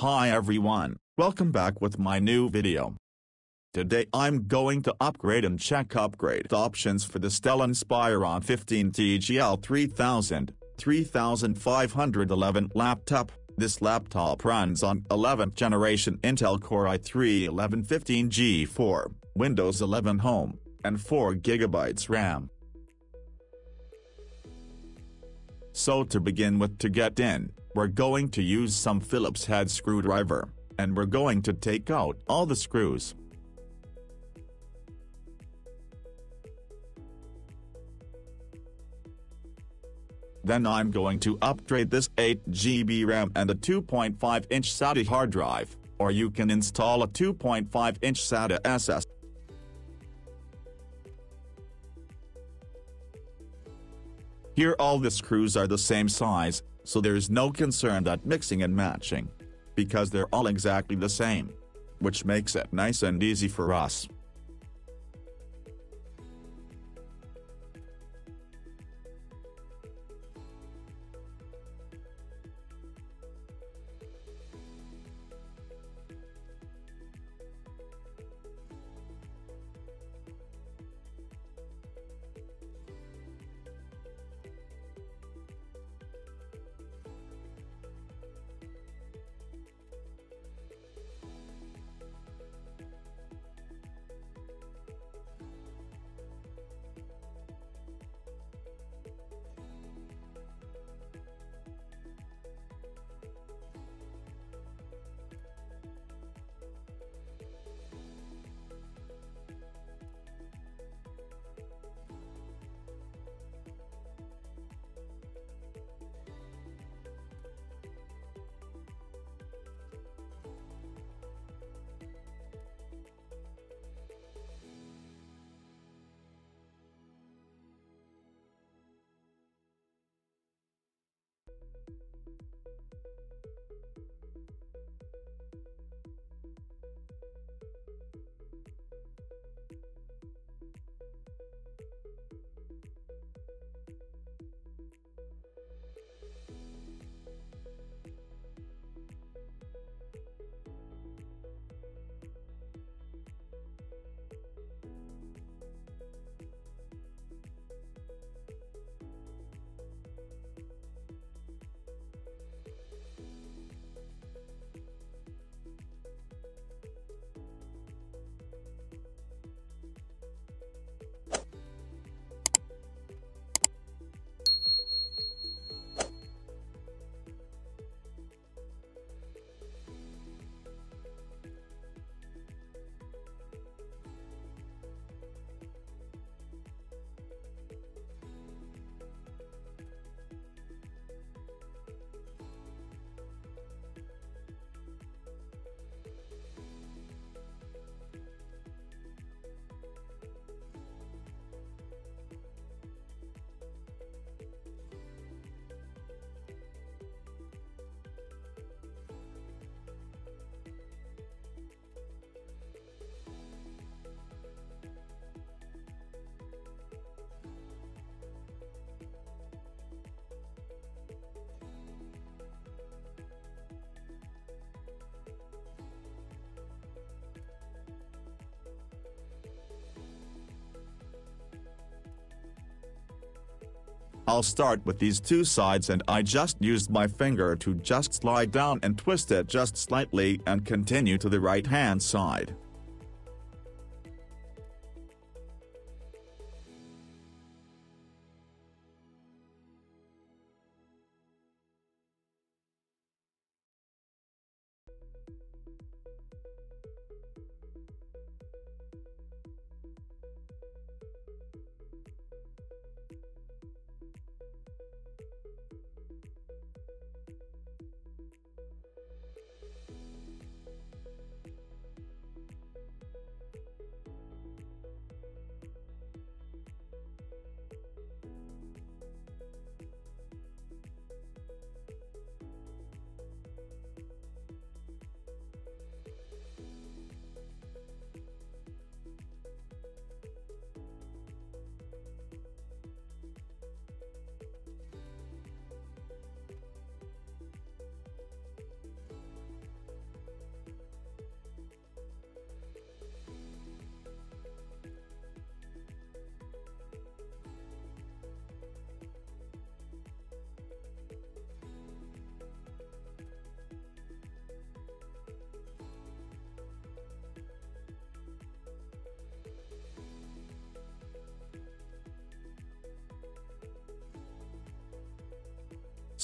Hi everyone, welcome back with my new video. Today I'm going to upgrade and check upgrade options for the Dell Inspiron 15TGL 3000-3511 laptop. This laptop runs on 11th generation Intel Core i3-1115G4, Windows 11 Home, and 4GB RAM. So to begin with, to get in, we're going to use some Phillips head screwdriver, and we're going to take out all the screws. Then I'm going to upgrade this 8GB RAM and a 2.5-inch SATA hard drive, or you can install a 2.5-inch SATA SSD. Here all the screws are the same size, so there's no concern that mixing and matching, because they're all exactly the same, which makes it nice and easy for us. I'll start with these two sides, and I just used my finger to just slide down and twist it just slightly and continue to the right hand side.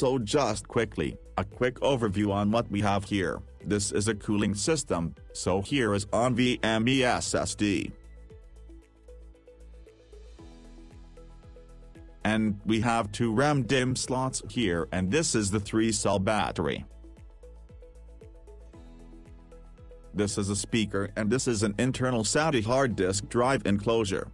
So just quickly, a quick overview on what we have here. This is a cooling system, so here is NVMe SSD. And we have two RAM DIMM slots here, and this is the 3-cell battery. This is a speaker, and this is an internal SATA hard disk drive enclosure.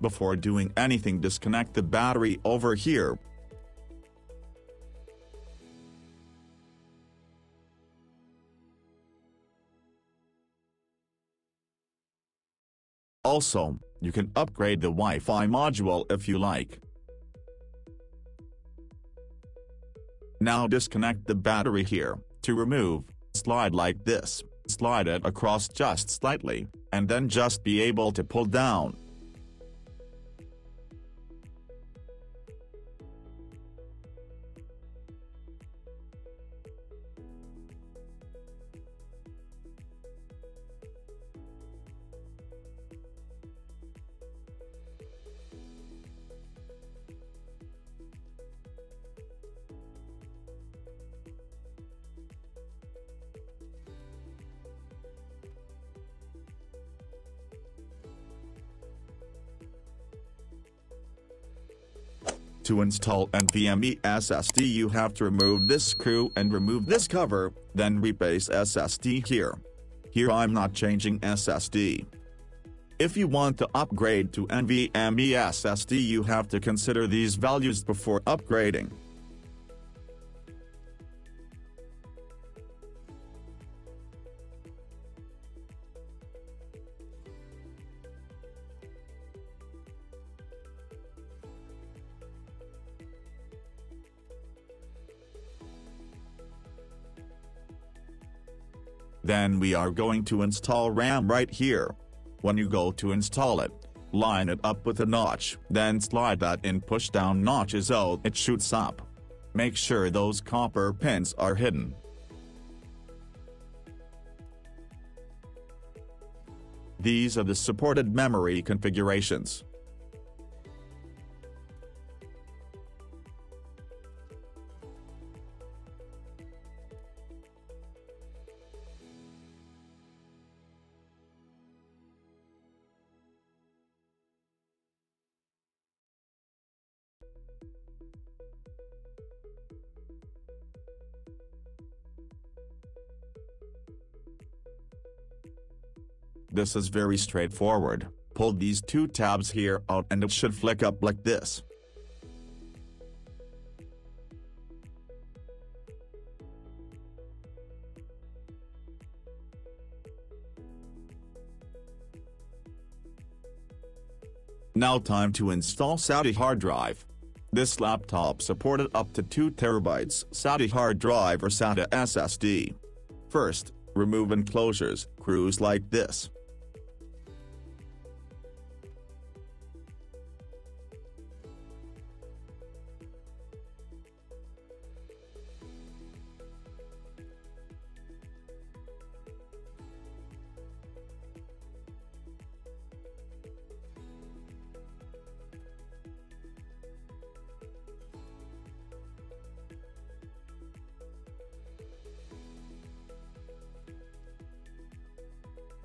Before doing anything, disconnect the battery over here. Also, you can upgrade the Wi-Fi module if you like. Now disconnect the battery here. To remove, slide like this, slide it across just slightly, and then just be able to pull down. To install NVMe SSD, you have to remove this screw and remove this cover, then replace SSD here. Here I'm not changing SSD. If you want to upgrade to NVMe SSD, you have to consider these values before upgrading. Then we are going to install RAM right here. When you go to install it, line it up with a notch. Then slide that in, push down notches so it shoots up. Make sure those copper pins are hidden. These are the supported memory configurations. This is very straightforward. Pull these two tabs here out and it should flick up like this. Now time to install SATA hard drive. This laptop supported up to 2 TB SATA hard drive or SATA SSD. First, remove enclosures, screws like this.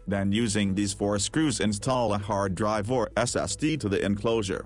Then using these 4 screws, install a hard drive or SSD to the enclosure.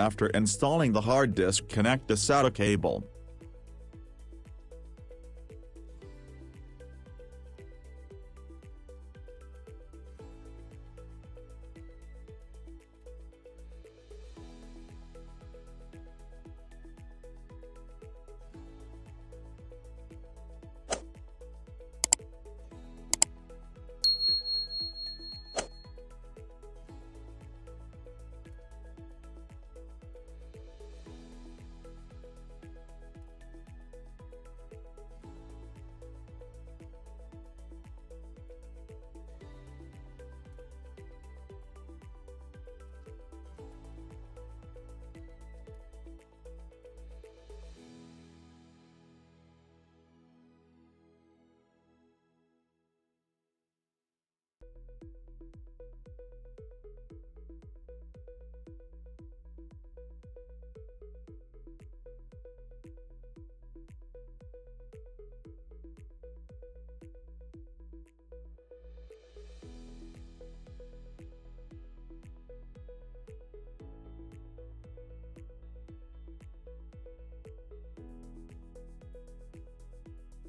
After installing the hard disk, connect the SATA cable.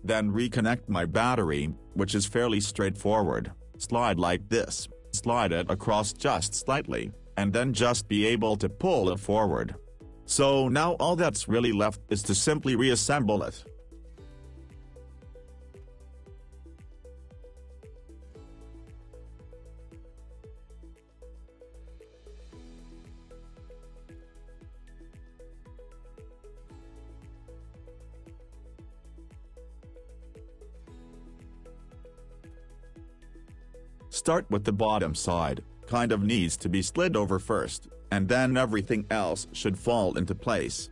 Then reconnect my battery, which is fairly straightforward. Slide like this, slide it across just slightly, and then just be able to pull it forward. So now all that's really left is to simply reassemble it. Start with the bottom side, kind of needs to be slid over first, and then everything else should fall into place.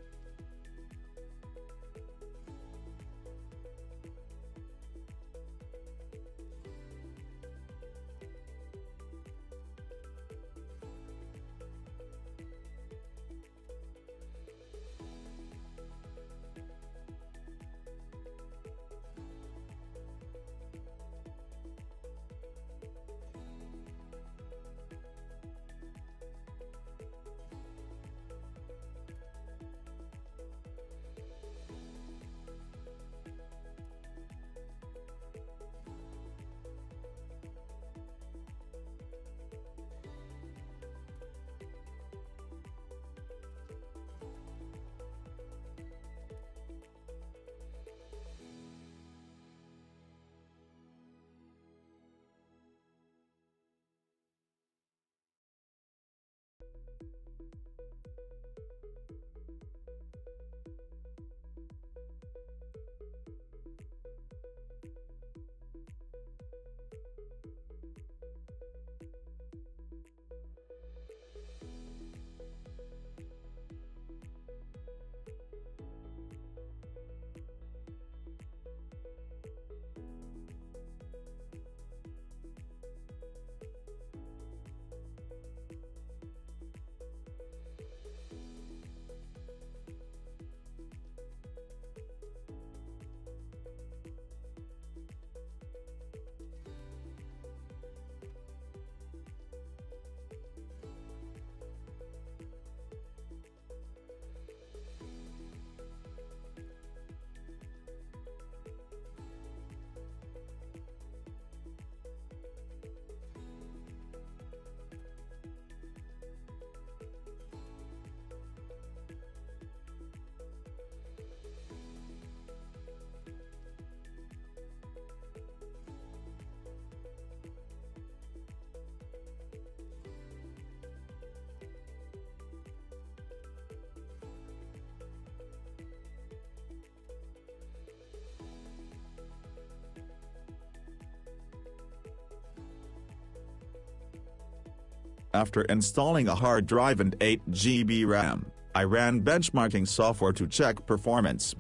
After installing a hard drive and 8 GB RAM, I ran benchmarking software to check performance.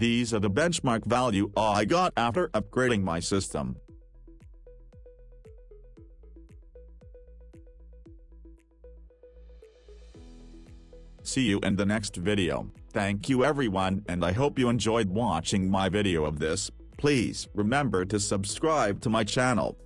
These are the benchmark value I got after upgrading my system. See you in the next video. Thank you everyone, and I hope you enjoyed watching my video of this. Please remember to subscribe to my channel.